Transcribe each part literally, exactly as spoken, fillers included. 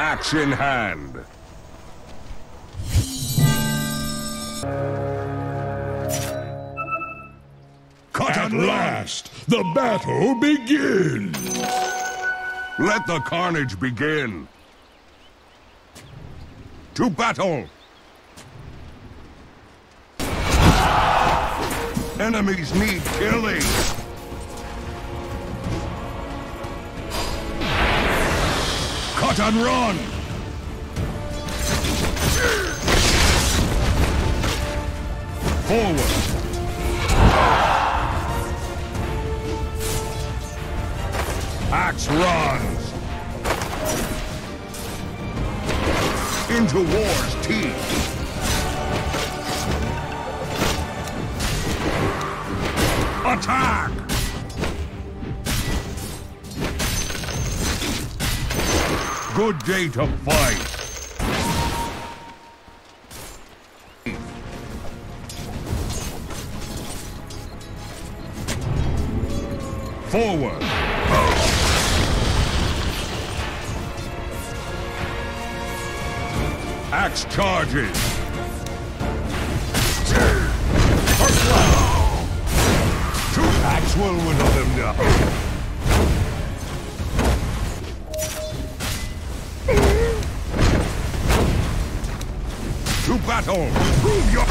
axe in hand. Cut at last, the battle begins. Let the carnage begin. To battle. Enemies need killing. Cut and run! Forward! Axe runs! Into war's teeth! Attack! Good day to fight. Forward. Axe charges. Two axe will whittle them down. To battle! Prove your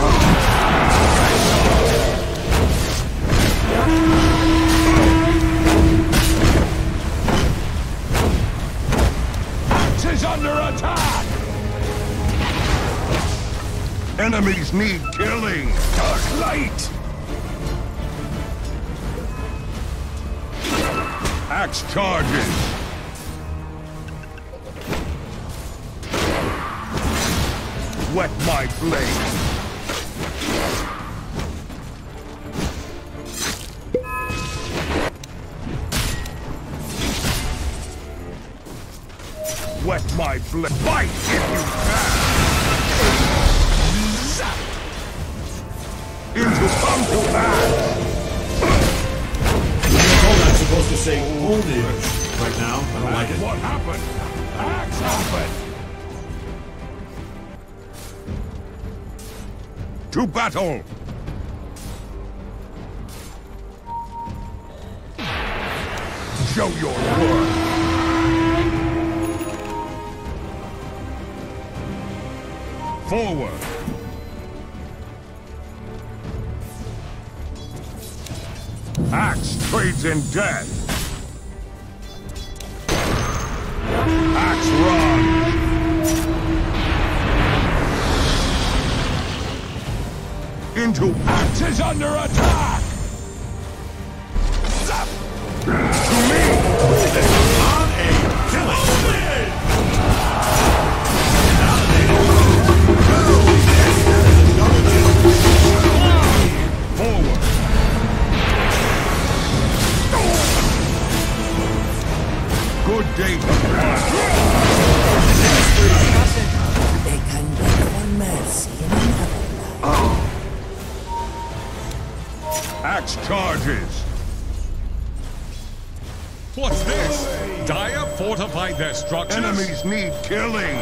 Axe is under attack! Enemies need killing! Dark light! Axe charges! Wet my blade. Wet my blade. Fight if you can. Zap. Into combo axe. You're not supposed to say hold it right now. I don't like it. What happened? Axe happened. To battle! Show your worth! Forward! Axe trades in death! Axe runs! Into axe is under attack! Zap! To me! On a killing spree! Forward! Good day to fight! They can get one mercy in another life. Axe charges. What's this? Dire fortified their structures. Enemies need killing.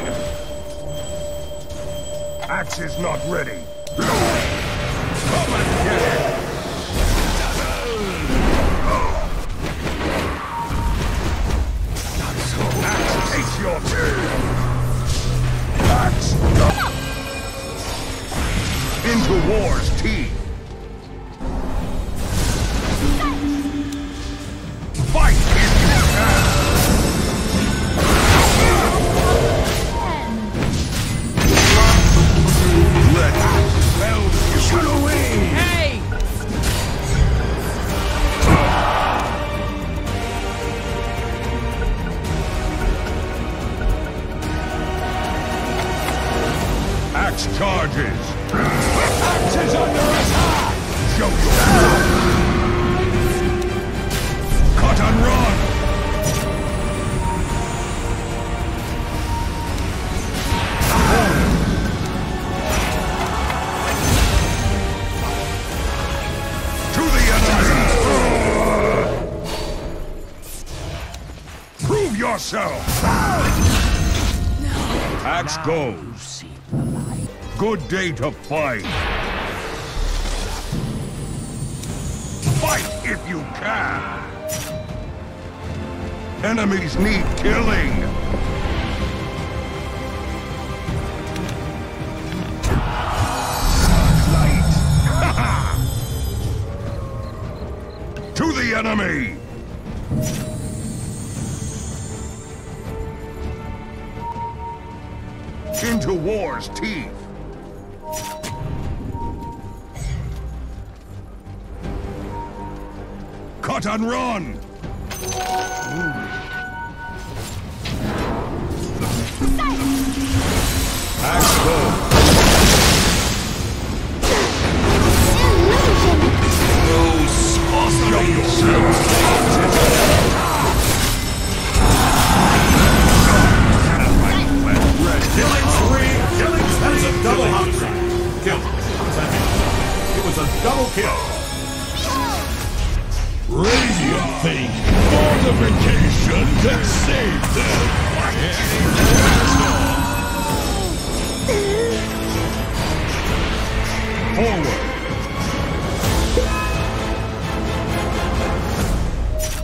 Axe is not ready. Come and get it. Not so. Axe takes your turn. Axe. Into war's teeth. Charges. Axe is under attack. Show your cut and run. To the enemy. Prove yourself. Axe goes. Good day to fight. Fight if you can. Enemies need killing. Light. To the enemy. Into war's teeth. Cut and run. Axe goes. Killing three, killing three. That's a double hot shot. Kill. It was a double kill. Radiant thing. Fortification that saved them.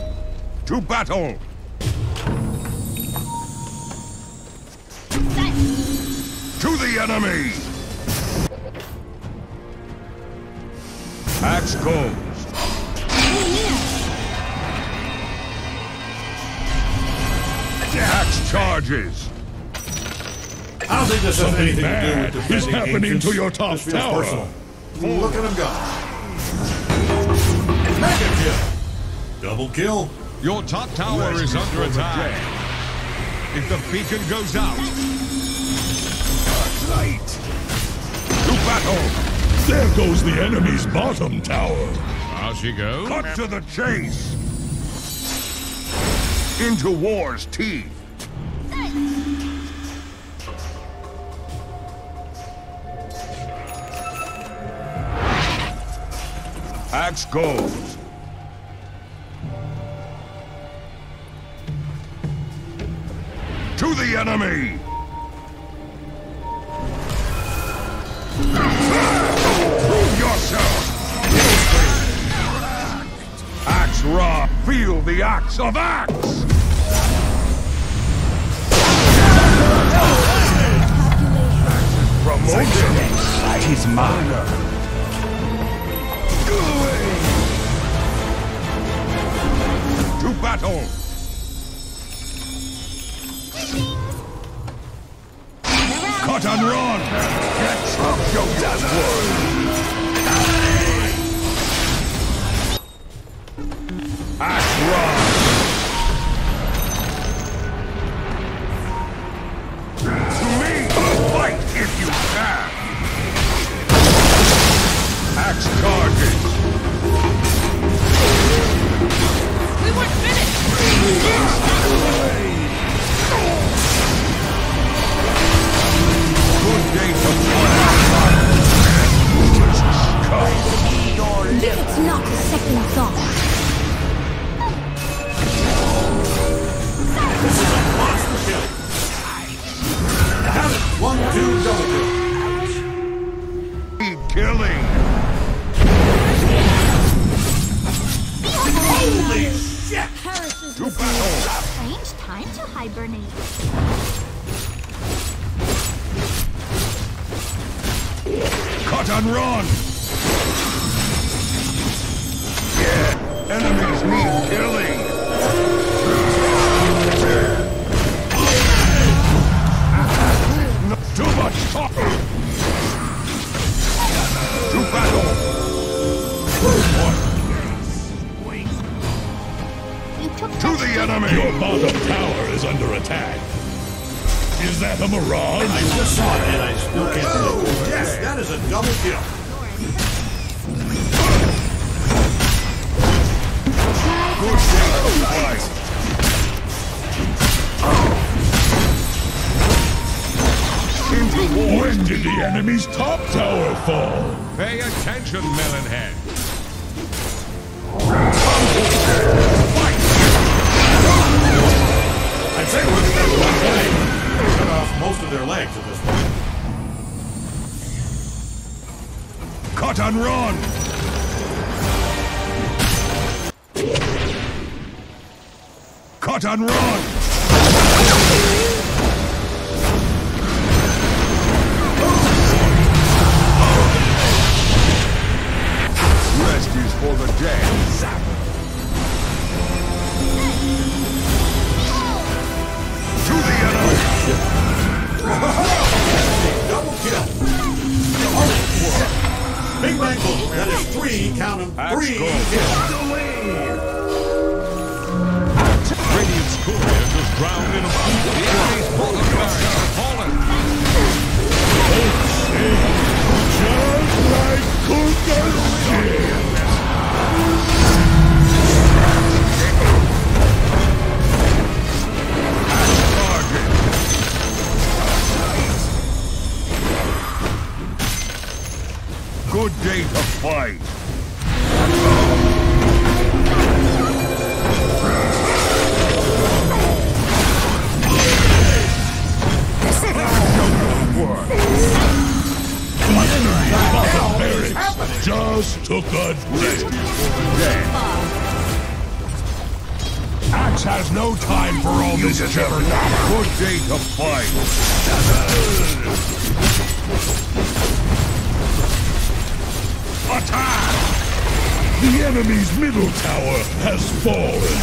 Yeah. Forward. To battle. Set. To the enemy. Axe goes. Axe charges. How's it just something bad to do with is happening agents? To your top tower? Personal. Look at him go. Mega kill. Double kill. Your top tower West is under attack. Dead. If the beacon goes out. Dark light. To battle. There goes the enemy's bottom tower. How's she go? Cut to the chase. Into war's teeth. Axe goes. To the enemy. Prove yourself. Axe raw. Feel the axe of Axe. Promotion. He's mine. To battle! Cut and run! Get up, you devil! Axe run! To me! Fight if you can! Axe charges! We weren't finished! Good day to fight! It's not a second thought! This is a monster kill! One, two, double kill! Keep killing! Holy shit! Yeah. To battle! Strange time to hibernate. Cut and run! Yeah! Enemies need killing! Not too much talk! To battle! One. To the enemy! Your bottom tower is under attack. Is that a mirage? I just saw it and I still can't do it. Yes, that is a double kill. Good shot. Into war. When did the enemy's top tower fall? Pay attention, Melonhead. They were cut off most of their legs. exit this way. Cut and run! Cut and run! Rest is for the dead, Zap! To the enemy! Double kill! Big mangle! That is three, count them, three kills! Radiant's courier just drowned in a bomb. The enemy's polar barriers have fallen. Just like Kuka's shield. At target. Good day to fight. Just took a drink. Axe has no time for all this jabber. Good day to fight. Attack! The enemy's middle tower has fallen.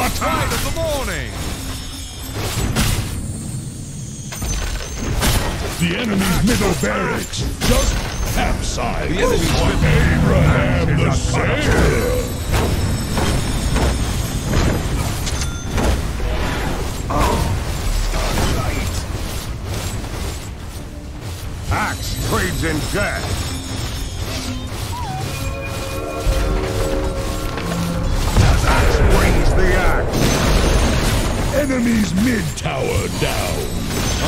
Attack of the morning. The enemy's middle barracks just. Capsized. The enemy's with Abraham the Sailor. Oh, Axe trades in death. Axe brings the axe. Enemy's mid tower down.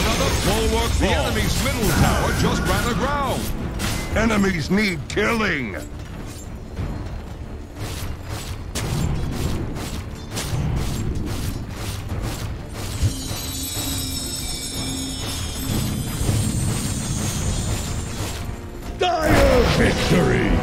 Another bulwark. The enemy's middle tower just ran aground. Enemies need killing! Dire victory!